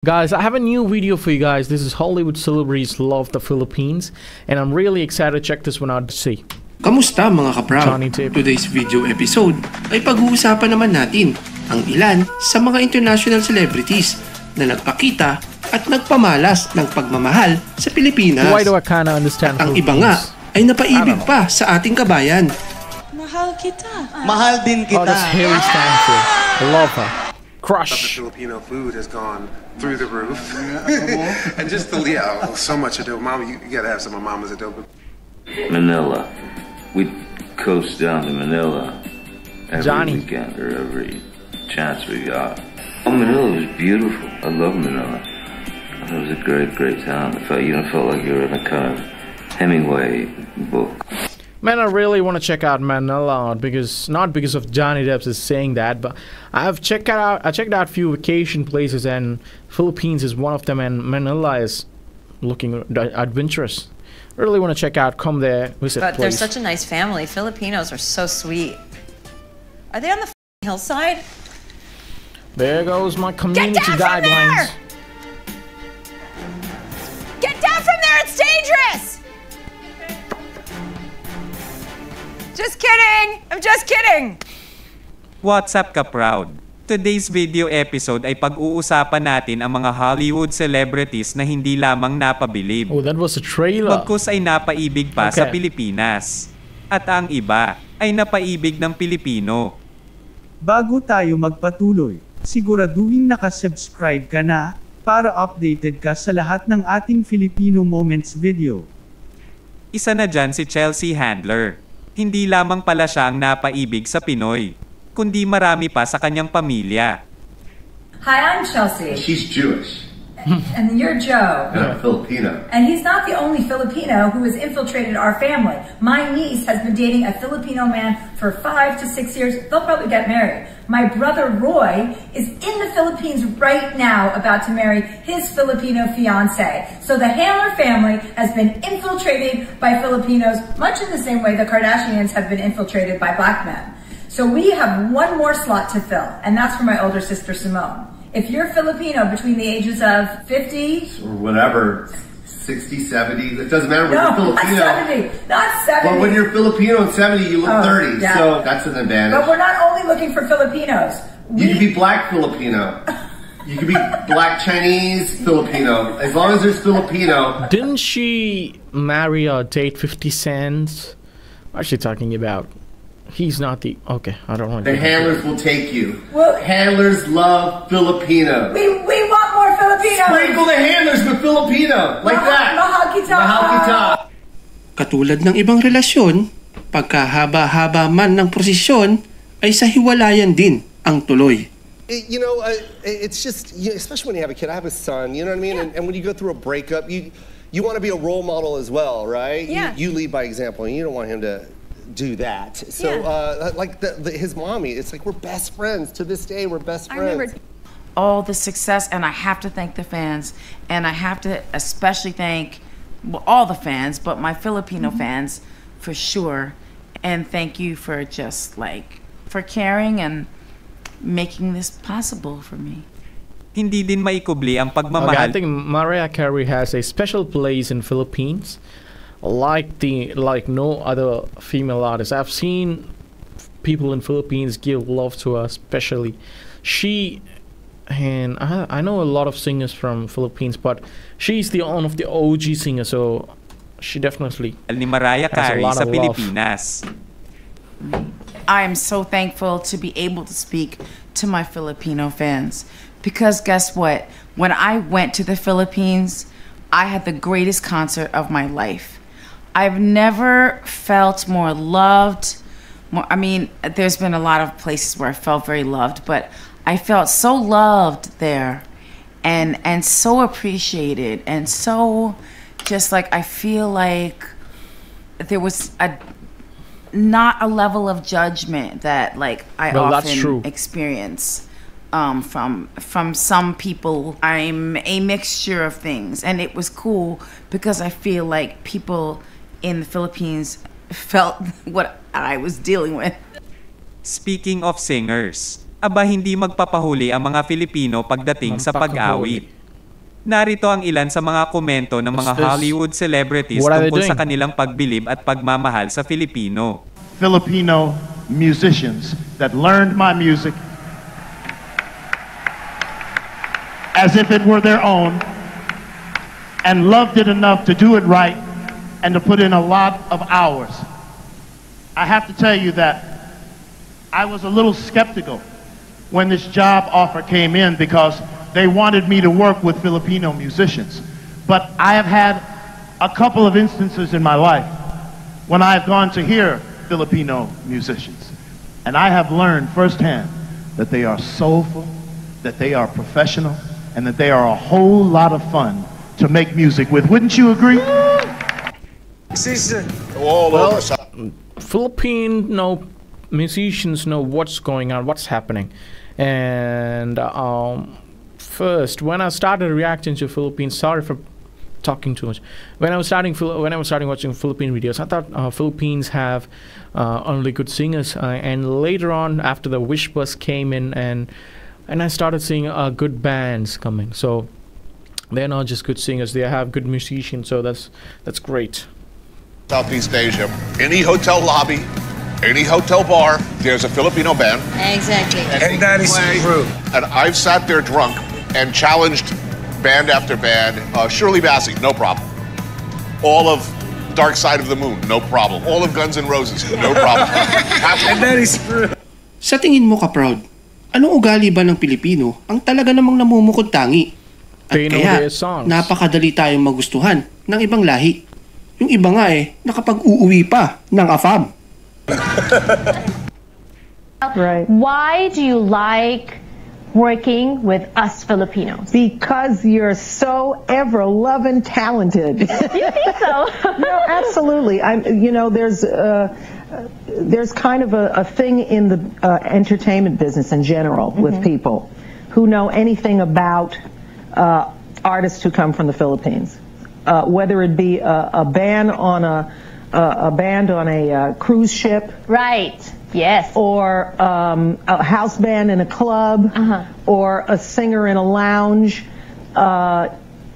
Guys, I have a new video for you guys. This is Hollywood Celebrities Love the Philippines, and I'm really excited to check this one out to see. Kamusta mga kaproud? Today's video episode ay pag-uusapan naman natin ang ilan sa mga international celebrities na nagpakita at nagpamalas ng pagmamahal sa Pilipinas. Why do I kinda understand? At ang iba nga ay napaibig pa sa ating kabayan. Mahal kita. Mahal din kita. Oh, that's Harry Stanford. Love her. Crush. The Filipino food has gone through the roof. And just the, yeah, so much adobo. Mama, you gotta have some of Mama's adobo. Manila. We coast down to Manila every weekend or every chance we got. Oh, Manila was beautiful. I love Manila. It was a great, great town. It felt, you know, felt like you were in a kind of Hemingway book. Man, I really want to check out Manila because not because of Johnny Depp is saying that, but I've checked out a few vacation places, and Philippines is one of them, and Manila is looking adventurous. Really want to check out. Come there, visit. But they're such a nice family. Filipinos are so sweet. Are they on the hillside? There goes my community guidelines. Get down from there! It's dangerous. Just kidding! I'm just kidding! What's up, kaproud? Today's video episode ay pag-uusapan natin ang mga Hollywood celebrities na hindi lamang napabilib. Oh, that was a trailer. Bagkus ay napaibig pa sa Pilipinas. At ang iba ay napaibig ng Pilipino. Bago tayo magpatuloy, siguraduhin nakasubscribe ka na para updated ka sa lahat ng ating Filipino Moments video. Isa na dyan si Chelsea Handler. Hindi lamang pala siya ang napaibig sa Pinoy, kundi marami pa sa kanyang pamilya. Hi, I'm Chelsea. She's Jewish. And you're Joe. And I'm Filipino. And he's not the only Filipino who has infiltrated our family. My niece has been dating a Filipino man for 5 to 6 years. They'll probably get married. My brother Roy is in the Philippines right now about to marry his Filipino fiancée. So the Handler family has been infiltrated by Filipinos much in the same way the Kardashians have been infiltrated by black men. So we have one more slot to fill, and that's for my older sister Simone. If you're Filipino between the ages of 50 or whatever, 60, 70, it doesn't matter when you're Filipino. Not 70, not 70. But when you're Filipino and 70, you look 30, yeah. So that's an advantage. But we're not only looking for Filipinos. You could be black Filipino. You could be black Chinese Filipino. As long as there's Filipino. Didn't she marry or date 50 Cent? What's she talking about? He's not the... Okay, I don't want to... The handlers will take you. Well, handlers love Filipino. We want more Filipino. Sprinkle the handlers with Filipino. Like that. Mahal kita. Mahal kita. Katulad ng ibang relasyon, pagkahaba-haba man ng prosesyon, ay sa hiwalayan din ang tuloy. You know, it's just... Especially when you have a kid. I have a son, you know what I mean? Yeah. And when you go through a breakup, you want to be a role model as well, right? Yeah. You lead by example, and you don't want him to... do that. So, yeah. Like his mommy, it's like we're best friends. To this day, we're best friends. I remember all the success, and I have to thank the fans, and I have to especially thank all the fans, but my Filipino fans for sure. And thank you for just like for caring and making this possible for me. Hindi din maikubli ang pagmamahal. I think Mariah Carey has a special place in Philippines. Like no other female artist. I've seen people in Philippines give love to her, especially she, and I know a lot of singers from Philippines, but she's the one of the OG singers, so she definitely has a lot of love. I am so thankful to be able to speak to my Filipino fans, because guess what? When I went to the Philippines, I had the greatest concert of my life. I've never felt more loved. I mean, there's been a lot of places where I felt very loved, but I felt so loved there, and so appreciated, and so just like I feel like there was not a level of judgment that like I often experience from some people. I'm a mixture of things, and it was cool because I feel like people in the Philippines felt what I was dealing with. Speaking of singers, aba hindi magpapahuli ang mga Filipino pagdating sa pag-awit. Narito ang ilan sa mga komento ng mga Hollywood celebrities tungkol sa kanilang pagbilib at pagmamahal sa Filipino. Filipino musicians that learned my music as if it were their own and loved it enough to do it right and to put in a lot of hours. I have to tell you that I was a little skeptical when this job offer came in because they wanted me to work with Filipino musicians. But I have had a couple of instances in my life when I've gone to hear Filipino musicians. And I have learned firsthand that they are soulful, that they are professional, and that they are a whole lot of fun to make music with. Wouldn't you agree? Well, Filipino musicians know what's going on, what's happening. And first, when I started reacting to Philippines, sorry for talking too much. When I was starting watching Philippine videos, I thought Philippines have only good singers. And later on, after the Wish Bus came in, and I started seeing good bands coming. So they're not just good singers; they have good musicians. So that's great. Southeast Asia, any hotel lobby, any hotel bar, there's a Filipino band. Exactly. And that is true. And I've sat there drunk and challenged band after band. Shirley Bassey, no problem. All of Dark Side of the Moon, no problem. All of Guns N' Roses, no problem. And that is true. Sa tingin mo, Kaproud, anong ugali ba ng Pilipino ang talaga namang namumukod tangi? At kaya, napakadali tayong magustuhan ng ibang lahi. Yung iba nga nakapag-uuwi pa ng AFAB. Right. Why do you like working with us Filipinos? Because you're so ever-loving talented. You think so? No, absolutely. There's kind of a thing in the entertainment business in general with people who know anything about artists who come from the Philippines, whether it be a band on a cruise ship. Right. Yes. Or a house band in a club, or a singer in a lounge.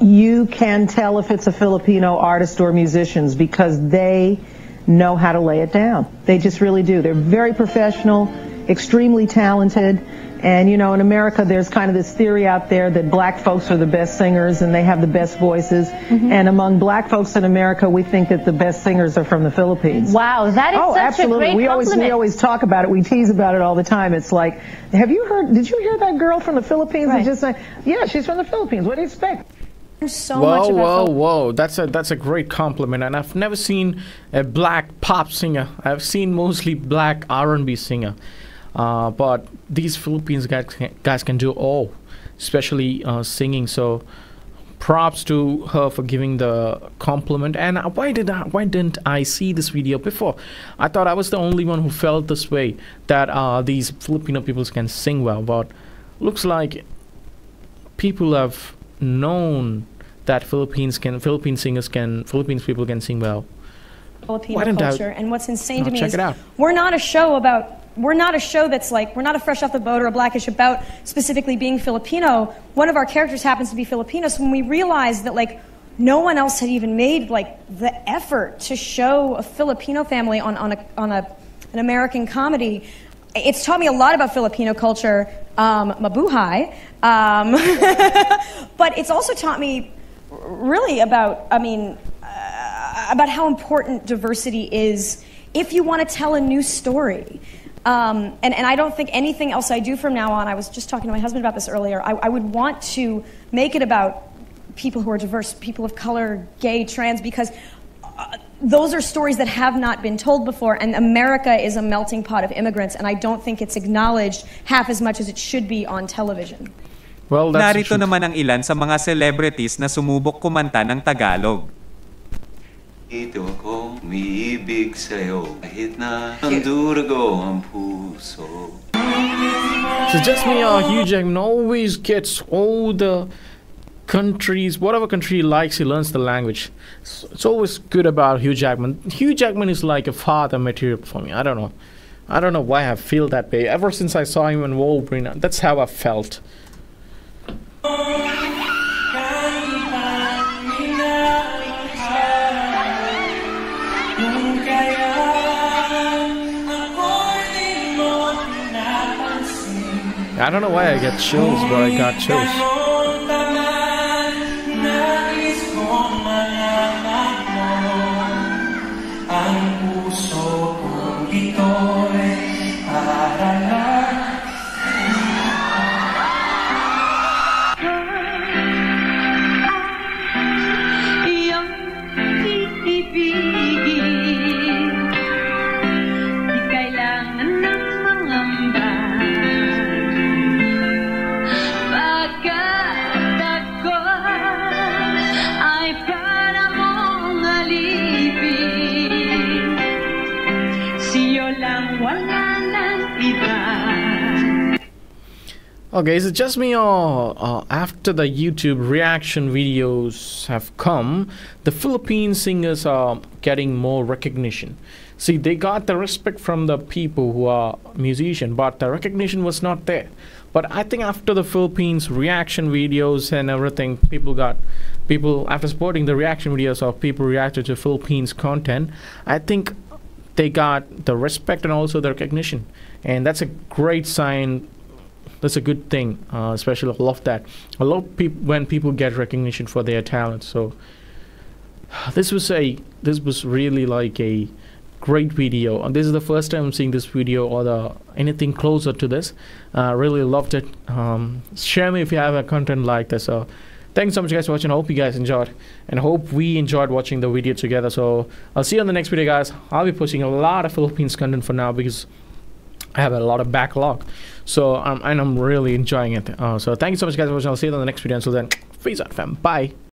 You can tell if it's a Filipino artist or musicians because they know how to lay it down. They just really do. They're very professional, extremely talented. And, you know, in America, there's kind of this theory out there that black folks are the best singers and they have the best voices. And among black folks in America, we think that the best singers are from the Philippines. Wow, that is such a great compliment. We always talk about it. We tease about it all the time. It's like, did you hear that girl from the Philippines? Right. Just like, yeah, she's from the Philippines. What do you expect? Whoa, that's a great compliment. And I've never seen a black pop singer. I've seen mostly black R&B singer. But these Philippines guys can do all, especially singing. So props to her for giving the compliment. And why didn't I see this video before? I thought I was the only one who felt this way, that these Filipino people can sing well. But looks like people have known that Philippine people can sing well. Filipino culture. And what's insane to me is we're not a show that's like, we're not a Fresh Off the Boat or a Blackish about specifically being Filipino. One of our characters happens to be Filipino, so when we realized that, like, no one else had even made, like, the effort to show a Filipino family on an American comedy, it's taught me a lot about Filipino culture, mabuhay, but it's also taught me really about, about how important diversity is if you want to tell a new story. And I don't think anything else I do from now on, I was just talking to my husband about this earlier, I would want to make it about people who are diverse, people of color, gay, trans, because those are stories that have not been told before, and America is a melting pot of immigrants, and I don't think it's acknowledged half as much as it should be on television. Well, narito naman ang ilan sa mga celebrities na sumubok kumanta ng Tagalog. Ito ko, umiibig sa'yo, kahit na ang dugo ang puso. So just me, Hugh Jackman always gets all the countries, whatever country he likes, he learns the language. So it's always good about Hugh Jackman. Hugh Jackman is like a father material for me. I don't know why I feel that way. Ever since I saw him in Wolverine, that's how I felt. I don't know why I get chills, but I got chills. Okay, is it just me or after the YouTube reaction videos have come, the Philippine singers are getting more recognition? See, they got the respect from the people who are musicians, but the recognition was not there. But I think after the Philippines reaction videos and everything, people after supporting the reaction videos of people reacted to Philippines content, I think they got the respect and also the recognition, and that's a great sign. That's a good thing, especially I love that. I love when people get recognition for their talent. So this was really like a great video. This is the first time I'm seeing this video or anything closer to this. I really loved it. Share me if you have a content like this. So thanks so much guys for watching. I hope you guys enjoyed, and I hope we enjoyed watching the video together. So I'll see you on the next video guys. I'll be posting a lot of Philippines content for now because I have a lot of backlog, so I'm really enjoying it. So thank you so much guys for watching. I'll see you in the next video. Until then, peace out fam, bye.